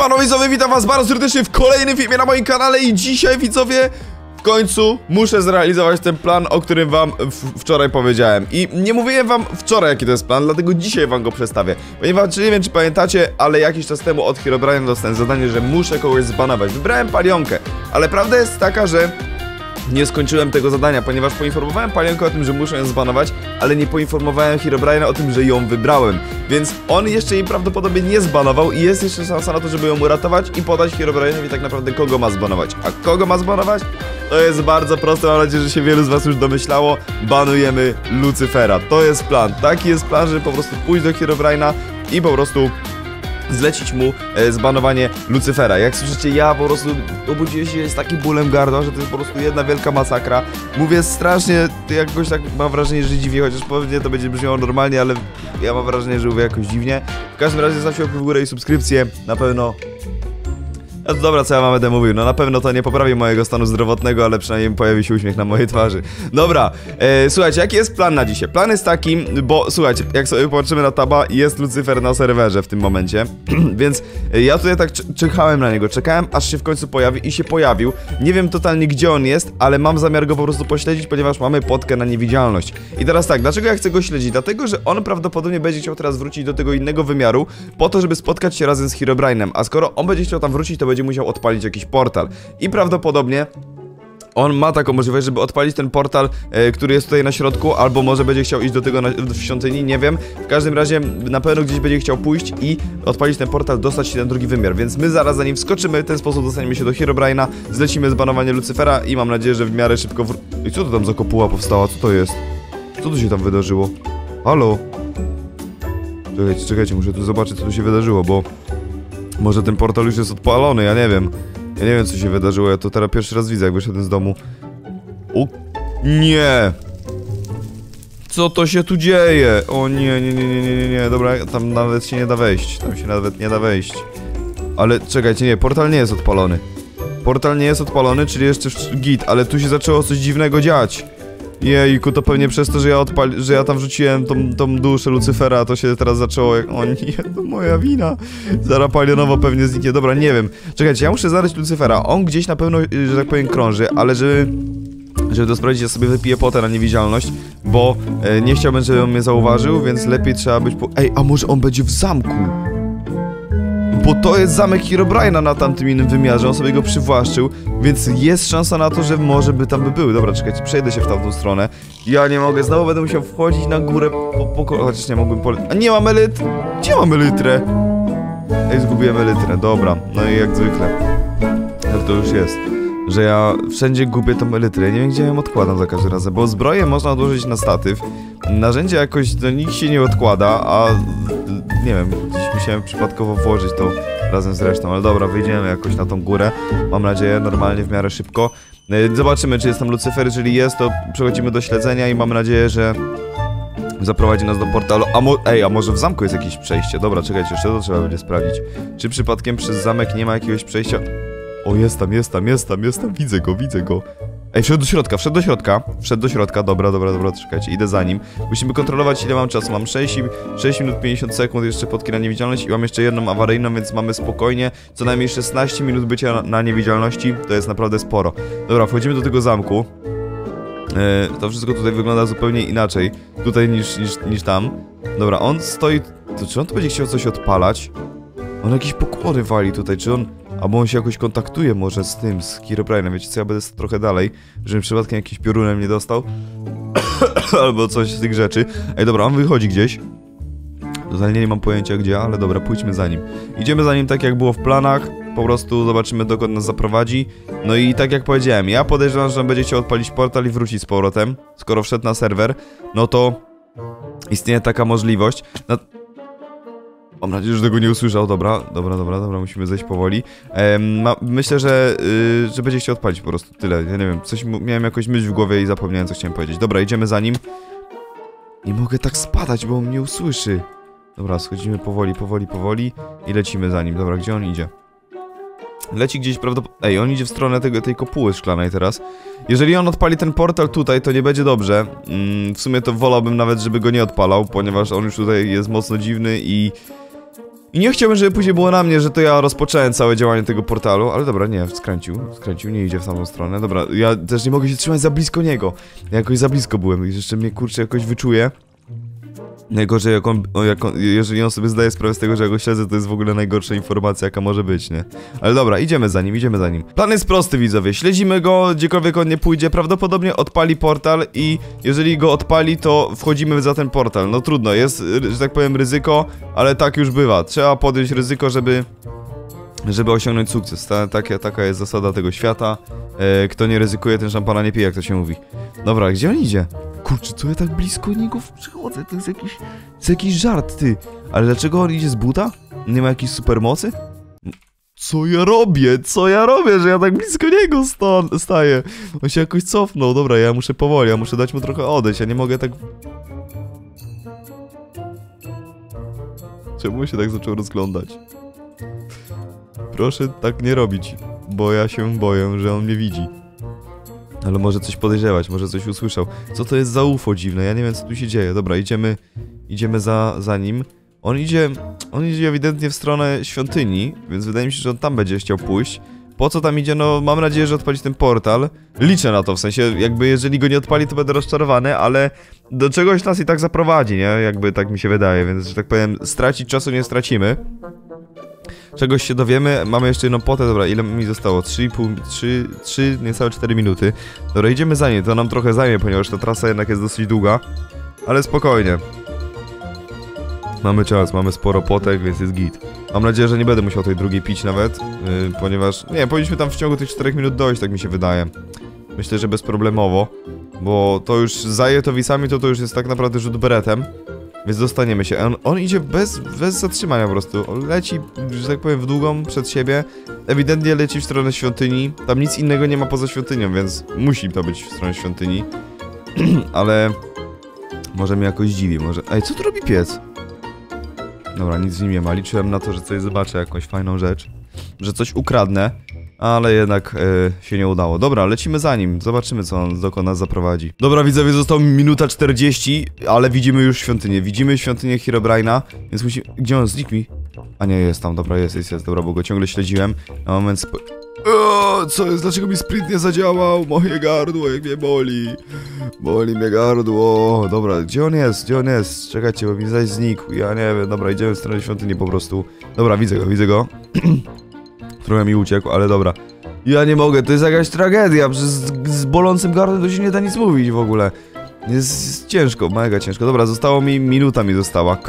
Siemano widzowie, witam was bardzo serdecznie w kolejnym filmie na moim kanale i dzisiaj widzowie w końcu muszę zrealizować ten plan, o którym wam wczoraj powiedziałem. I nie mówiłem wam wczoraj, jaki to jest plan, dlatego dzisiaj wam go przedstawię. Ponieważ nie wiem, czy pamiętacie, ale jakiś czas temu od Herobrine dostałem zadanie, że muszę kogoś zbanować. Wybrałem Palionkę, ale prawda jest taka, że nie skończyłem tego zadania, ponieważ poinformowałem Palionkę o tym, że muszę ją zbanować, ale nie poinformowałem Herobrine'a o tym, że ją wybrałem. Więc on jeszcze jej prawdopodobnie nie zbanował i jest jeszcze szansa na to, żeby ją uratować i podać Herobrine'owi tak naprawdę, kogo ma zbanować. A kogo ma zbanować? To jest bardzo proste, mam nadzieję, że się wielu z was już domyślało. Banujemy Lucyfera. To jest plan. Taki jest plan, żeby po prostu pójść do Herobrine'a i po prostu zlecić mu zbanowanie Lucyfera. Jak słyszycie, ja po prostu obudziłem się z takim bólem gardła, że to jest po prostu jedna wielka masakra. Mówię strasznie, jakoś tak mam wrażenie, że dziwnie, chociaż pewnie to będzie brzmiało normalnie, ale ja mam wrażenie, że mówię jakoś dziwnie. W każdym razie zawsze łapkę w górę i subskrypcję, na pewno... No to dobra, co ja wam będę mówił, no na pewno to nie poprawi mojego stanu zdrowotnego, ale przynajmniej pojawi się uśmiech na mojej twarzy. Dobra, słuchajcie, jaki jest plan na dzisiaj? Plan jest taki, bo słuchajcie, jak sobie popatrzymy na taba, jest Lucyfer na serwerze w tym momencie. Więc ja tutaj tak czekałem na niego, czekałem aż się w końcu pojawi i się pojawił. Nie wiem totalnie, gdzie on jest, ale mam zamiar go po prostu pośledzić, ponieważ mamy potkę na niewidzialność. I teraz tak, dlaczego ja chcę go śledzić? Dlatego, że on prawdopodobnie będzie chciał teraz wrócić do tego innego wymiaru, po to, żeby spotkać się razem z Herobrine'em. A skoro on będzie chciał tam wrócić, to będzie musiał odpalić jakiś portal i prawdopodobnie on ma taką możliwość, żeby odpalić ten portal, który jest tutaj na środku, albo może będzie chciał iść do tego w świątyni, nie wiem. W każdym razie na pewno gdzieś będzie chciał pójść i odpalić ten portal, dostać się na drugi wymiar. Więc my zaraz za nim wskoczymy, w ten sposób dostaniemy się do Herobrine'a, zlecimy zbanowanie Lucyfera i mam nadzieję, że w miarę szybko... I co to tam za kopuła powstała? Co to jest? Co tu się tam wydarzyło? Halo? Czekajcie, czekajcie, muszę tu zobaczyć, co tu się wydarzyło, bo... Może ten portal już jest odpalony, ja nie wiem. Ja nie wiem, co się wydarzyło, ja to teraz pierwszy raz widzę, jak wyszedłem z domu. O... Nie! Co to się tu dzieje? O nie, nie, nie, nie, nie, nie, nie, dobra, tam nawet się nie da wejść. Tam się nawet nie da wejść. Ale czekajcie, nie, portal nie jest odpalony. Portal nie jest odpalony, czyli jeszcze git, ale tu się zaczęło coś dziwnego dziać. Jejku, to pewnie przez to, że ja tam wrzuciłem tą duszę Lucyfera, to się teraz zaczęło jak... O nie, to moja wina. Zaraz Palionowo pewnie zniknie. Dobra, nie wiem. Czekajcie, ja muszę znaleźć Lucyfera. On gdzieś na pewno, że tak powiem, krąży, ale żeby to sprawdzić, ja sobie wypiję potę na niewidzialność, bo nie chciałbym, żeby on mnie zauważył, więc lepiej trzeba być po... Ej, a może on będzie w zamku? Bo to jest zamek Herobrine'a na tamtym innym wymiarze, on sobie go przywłaszczył, więc jest szansa na to, że może by tam by były. Dobra, czekajcie, przejdę się w tamtą stronę. Ja nie mogę, znowu będę musiał wchodzić na górę chociaż nie mogłem A nie mamy elytry! Gdzie mamy elytrę? Ej, zgubiłem elytrę, dobra, no i jak zwykle. Tak to już jest, że ja wszędzie gubię tą elytrę, nie wiem, gdzie ją odkładam za każdym razem, bo zbroję można odłożyć na statyw, narzędzie jakoś do nich się nie odkłada, a... Nie wiem, gdzieś musiałem przypadkowo włożyć to razem z resztą, ale dobra, wyjdziemy jakoś na tą górę. Mam nadzieję, normalnie, w miarę szybko. Zobaczymy, czy jest tam Lucyfer, jeżeli jest, to przechodzimy do śledzenia i mam nadzieję, że zaprowadzi nas do portalu. Ej, a może w zamku jest jakieś przejście? Dobra, czekajcie, jeszcze to trzeba będzie sprawdzić. Czy przypadkiem przez zamek nie ma jakiegoś przejścia? O, jest tam, jest tam, jest tam, jest tam, widzę go, widzę go. Ej, wszedł do środka, wszedł do środka. Wszedł do środka, dobra, dobra, dobra, czekajcie, idę za nim. Musimy kontrolować, ile mam czasu, mam 6 minut 50 sekund, jeszcze podki na niewidzialność i mam jeszcze jedną awaryjną, więc mamy spokojnie co najmniej 16 minut bycia na niewidzialności. To jest naprawdę sporo. Dobra, wchodzimy do tego zamku. To wszystko tutaj wygląda zupełnie inaczej tutaj niż tam. Dobra, on stoi... To czy on tu będzie chciał coś odpalać? On jakieś pokłony wali tutaj, czy on... Albo on się jakoś kontaktuje może z tym, z Herobrine'em. Wiecie co, ja będę trochę dalej, żebym przypadkiem jakiś piorunem nie dostał. Albo coś z tych rzeczy. Ej, dobra, on wychodzi gdzieś. Totalnie nie mam pojęcia gdzie, ale dobra, pójdźmy za nim. Idziemy za nim tak jak było w planach. Po prostu zobaczymy, dokąd nas zaprowadzi. No i tak jak powiedziałem, ja podejrzewam, że on będzie chciał odpalić portal i wrócić z powrotem. Skoro wszedł na serwer, no to istnieje taka możliwość. Mam nadzieję, że tego nie usłyszał, dobra, dobra, dobra, dobra, musimy zejść powoli. Myślę, że będzie chciał odpalić po prostu, tyle, ja nie wiem, coś miałem jakąś myśl w głowie i zapomniałem, co chciałem powiedzieć. Dobra, idziemy za nim. Nie mogę tak spadać, bo on mnie usłyszy. Dobra, schodzimy powoli, powoli, powoli i lecimy za nim. Dobra, gdzie on idzie? Leci gdzieś prawdopodobnie... Ej, on idzie w stronę tej kopuły szklanej teraz. Jeżeli on odpali ten portal tutaj, to nie będzie dobrze. W sumie to wolałbym nawet, żeby go nie odpalał, ponieważ on już tutaj jest mocno dziwny i... I nie chciałbym, żeby później było na mnie, że to ja rozpocząłem całe działanie tego portalu. Ale dobra, nie, skręcił, nie idzie w samą stronę. Dobra, ja też nie mogę się trzymać za blisko niego. Ja jakoś za blisko byłem i jeszcze mnie, kurczę, jakoś wyczuje. Najgorzej, jeżeli on sobie zdaje sprawę z tego, że ja go śledzę, to jest w ogóle najgorsza informacja, jaka może być, nie? Ale dobra, idziemy za nim. Plan jest prosty, widzowie. Śledzimy go, gdziekolwiek on nie pójdzie, prawdopodobnie odpali portal i jeżeli go odpali, to wchodzimy za ten portal. No trudno, jest, że tak powiem, ryzyko, ale tak już bywa. Trzeba podjąć ryzyko, żeby osiągnąć sukces. Taka jest zasada tego świata. Kto nie ryzykuje, ten szampana nie pije, jak to się mówi. Dobra, gdzie on idzie? Kurczę, co ja tak blisko niego przychodzę? To jest jakiś żart, ty. Ale dlaczego on idzie z buta? Nie ma jakiejś supermocy? Co ja robię, że ja tak blisko niego staję? On się jakoś cofnął. Dobra, ja muszę powoli, ja muszę dać mu trochę odejść. Ja nie mogę tak... Czemu się tak zaczął rozglądać? Proszę tak nie robić, bo ja się boję, że on mnie widzi. Ale może coś podejrzewać, może coś usłyszał. Co to jest za UFO dziwne? Ja nie wiem, co tu się dzieje. Dobra, idziemy za nim. On idzie ewidentnie w stronę świątyni, więc wydaje mi się, że on tam będzie chciał pójść. Po co tam idzie? No, mam nadzieję, że odpali ten portal. Liczę na to, w sensie, jakby jeżeli go nie odpali, to będę rozczarowany, ale do czegoś nas i tak zaprowadzi, nie? Jakby tak mi się wydaje, więc, że tak powiem, stracić czasu nie stracimy. Czegoś się dowiemy, mamy jeszcze jedną potę, dobra, ile mi zostało? 3, niecałe 4 minuty. Dobra, idziemy za nim, to nam trochę zajmie, ponieważ ta trasa jednak jest dosyć długa. Ale spokojnie. Mamy czas, mamy sporo potek, więc jest git. Mam nadzieję, że nie będę musiał tej drugiej pić nawet, ponieważ... Nie, powinniśmy tam w ciągu tych 4 minut dojść, tak mi się wydaje. Myślę, że bezproblemowo, bo to już za jetowisami to już jest tak naprawdę rzut beretem. Więc dostaniemy się. On idzie bez zatrzymania po prostu. On leci, że tak powiem, w długą przed siebie. Ewidentnie leci w stronę świątyni. Tam nic innego nie ma poza świątynią, więc musi to być w stronę świątyni. Ale może mnie jakoś dziwi, może... Ej, co tu robi piec? Dobra, nic z nim nie ma. Liczyłem na to, że coś zobaczę, jakąś fajną rzecz. Że coś ukradnę. Ale jednak się nie udało. Dobra, lecimy za nim. Zobaczymy, co on dokąd nas zaprowadzi. Dobra, widzowie, zostało minuta 40, ale widzimy już świątynię. Widzimy świątynię Herobrine'a, więc musimy... Gdzie on? Znikł mi? A nie, jest tam. Dobra, jest. Dobra, bo go ciągle śledziłem. Na moment... co jest? Dlaczego mi sprint nie zadziałał? Moje gardło, jak mnie boli. Boli mnie gardło. Dobra, gdzie on jest? Czekajcie, bo mi zaś znikł. Ja nie wiem. Dobra, idziemy w stronę świątyni po prostu. Dobra, widzę go. Trochę mi uciekł, ale dobra. Ja nie mogę, to jest jakaś tragedia. Z bolącym gardłem to się nie da nic mówić w ogóle. Jest ciężko, mega ciężko. Dobra, zostało mi, minuta.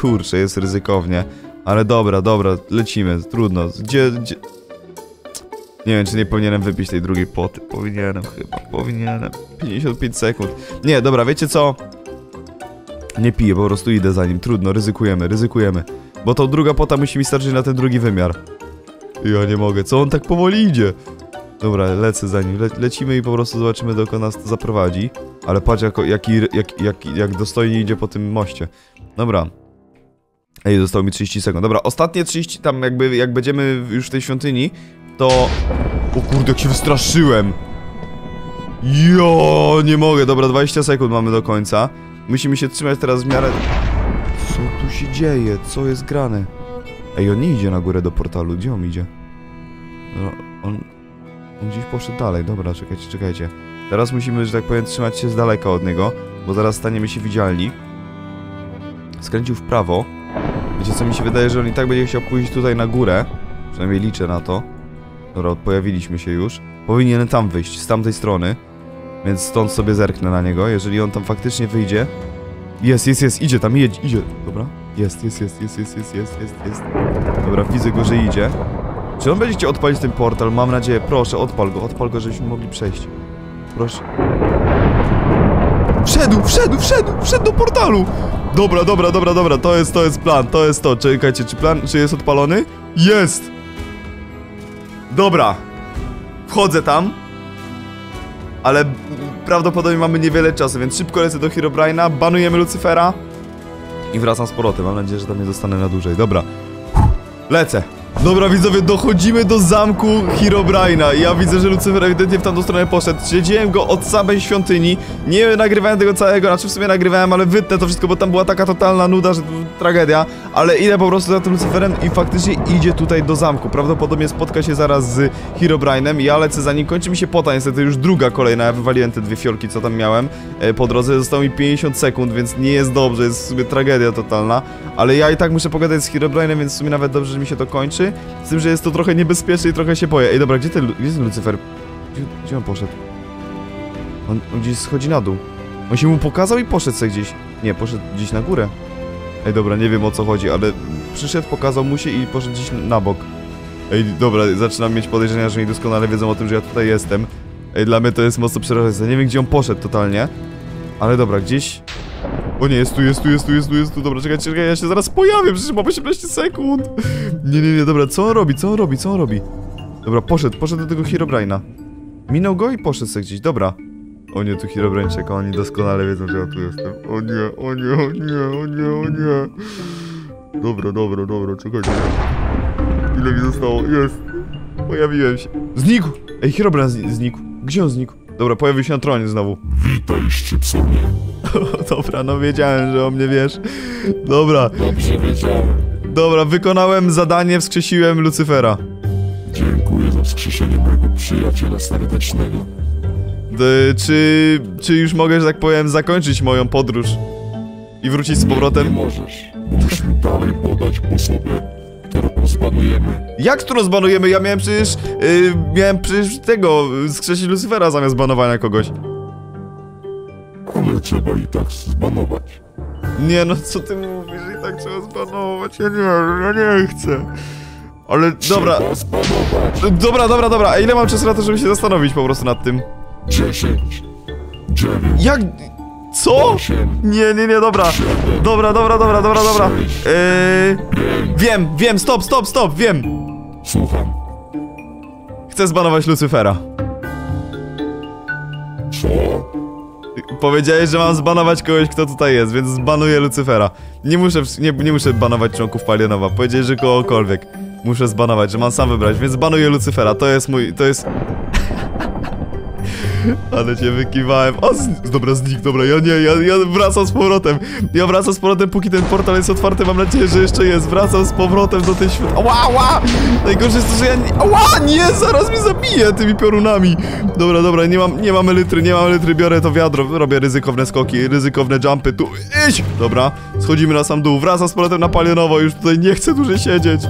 Kurczę, jest ryzykownie. Ale dobra, lecimy, trudno. Gdzie? Nie wiem, czy nie powinienem wypić tej drugiej poty. Powinienem. 55 sekund. Nie, dobra, wiecie co? Nie piję, po prostu idę za nim. Trudno, ryzykujemy. Bo tą druga pota musi mi starczyć na ten drugi wymiar. Ja nie mogę, co on tak powoli idzie? Dobra, lecę za nim, lecimy i po prostu zobaczymy, dokąd nas to zaprowadzi. Ale patrz, jak dostojnie idzie po tym moście. Dobra. Ej, zostało mi 30 sekund. Dobra, ostatnie 30, tam jak będziemy już w tej świątyni, to... O kurde, jak się wystraszyłem! Jo, nie mogę, dobra, 20 sekund mamy do końca. Musimy się trzymać teraz w miarę... Co tu się dzieje? Co jest grane? Ej, on nie idzie na górę do portalu, gdzie on idzie? No, on gdzieś poszedł dalej, dobra, czekajcie. Teraz musimy, że tak powiem, trzymać się z daleka od niego, bo zaraz staniemy się widzialni. Skręcił w prawo. Wiecie co, mi się wydaje, że on i tak będzie chciał pójść tutaj na górę. Przynajmniej liczę na to. Dobra, pojawiliśmy się już. Powinien tam wyjść, z tamtej strony. Więc stąd sobie zerknę na niego, jeżeli on tam faktycznie wyjdzie. Jest, idzie tam, idzie. Dobra. Jest. Dobra, widzę go, że idzie. Czy on będzie chciał odpalić ten portal? Mam nadzieję, proszę, odpal go, żebyśmy mogli przejść. Proszę. Wszedł do portalu! Dobra, to jest plan, to jest to. Czekajcie, czy plan jest odpalony? Jest! Dobra. Wchodzę tam. Ale prawdopodobnie mamy niewiele czasu, więc szybko lecę do Herobrine'a, banujemy Lucyfera. I wracam z powrotem, mam nadzieję, że tam nie zostanę na dłużej. Dobra, lecę. Dobra widzowie, dochodzimy do zamku Herobrine'a. Ja widzę, że Lucyfer ewidentnie w tamtą stronę poszedł. Śledziłem go od samej świątyni. Nie nagrywałem tego całego, znaczy w sumie nagrywałem, ale wytnę to wszystko, bo tam była taka totalna nuda, że tragedia. Ale idę po prostu za tym Lucyferem i faktycznie idzie tutaj do zamku. Prawdopodobnie spotka się zaraz z Herobrine'em. Ja lecę za nim, kończy mi się pota niestety, już druga kolejna. Ja wywaliłem te dwie fiolki, co tam miałem po drodze. Zostało mi 50 sekund, więc nie jest dobrze, jest w sumie tragedia totalna. Ale ja i tak muszę pogadać z Herobrine'em, więc w sumie nawet dobrze, że mi się to kończy. Z tym, że jest to trochę niebezpieczne i trochę się boję. Ej, dobra, gdzie ten Lucyfer? Gdzie on poszedł? On gdzieś schodzi na dół. On się mu pokazał i poszedł sobie gdzieś. Nie, poszedł gdzieś na górę. Ej, dobra, nie wiem o co chodzi, ale przyszedł, pokazał mu się i poszedł gdzieś na bok. Ej, dobra, zaczynam mieć podejrzenia, że oni doskonale wiedzą o tym, że ja tutaj jestem. Ej, dla mnie to jest mocno przerażające. Nie wiem, gdzie on poszedł totalnie. Ale dobra, gdzieś... O nie, jest tu, dobra, czekajcie, ja się zaraz pojawię, przecież mam 18 sekund. Nie, dobra, co on robi? Dobra, poszedł do tego Herobrine'a. Minął go i poszedł sobie gdzieś, dobra. O nie, tu Herobrine czeka, oni doskonale wiedzą, że ja tu jestem. O nie. Dobra, czekajcie. Ile mi zostało? Jest. Pojawiłem się. Znikł! Ej, Herobrine znikł. Gdzie on znikł? Dobra, pojawił się na tronie znowu. Witaj, szczypsonie. Dobra, no wiedziałem, że o mnie wiesz. Dobra. Dobrze wiedziałem. Dobra, wykonałem zadanie, wskrzesiłem Lucyfera. Dziękuję za wskrzeszenie mojego przyjaciela serdecznego. Czy już mogę, że tak powiem, zakończyć moją podróż? I wrócić z powrotem? Nie możesz. Musisz mi dalej podać osobę, którą rozbanujemy. Jak to rozbanujemy? Ja miałem przecież... skrzesić Lucyfera zamiast banowania kogoś. Ale trzeba i tak zbanować. Nie no, co ty mówisz? I tak trzeba zbanować. Ja nie chcę. Ale dobra. Dobra. Ile mam czasu na to, żeby się zastanowić po prostu nad tym? 10, 9. Jak? Co? 8, nie, dobra. 7, dobra. 6, wiem, stop, wiem. Słucham. Chcę zbanować Lucyfera. Co? Powiedziałeś, że mam zbanować kogoś, kto tutaj jest, więc zbanuję Lucyfera. Nie muszę banować członków Palionowa. Powiedziałeś, że kogokolwiek. Muszę zbanować, że mam sam wybrać, więc zbanuję Lucyfera. To jest... Ale cię wykiwałem. Dobra, znikł, dobra, ja wracam z powrotem. Ja wracam z powrotem, póki ten portal jest otwarty, mam nadzieję, że jeszcze jest. Wracam z powrotem do tej świata. Ała! Najgorsze jest to, że ja nie... Ała! Nie! Zaraz mnie zabiję tymi piorunami. Dobra, nie mam elytry, biorę to wiadro, robię ryzykowne skoki, ryzykowne jumpy, tu... Idź! Dobra, schodzimy na sam dół, wracam z powrotem na Palionowo, już tutaj nie chcę dłużej siedzieć.